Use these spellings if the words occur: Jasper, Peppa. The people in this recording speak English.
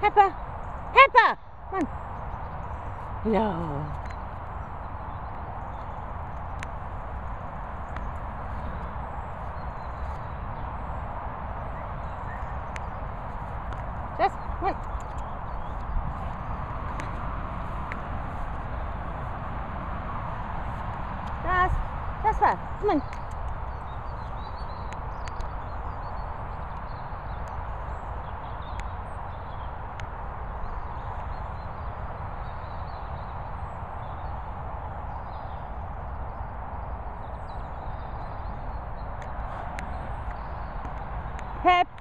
Peppa! Peppa! Come on. Hello. Just come on. Jasper, come on. Peppa.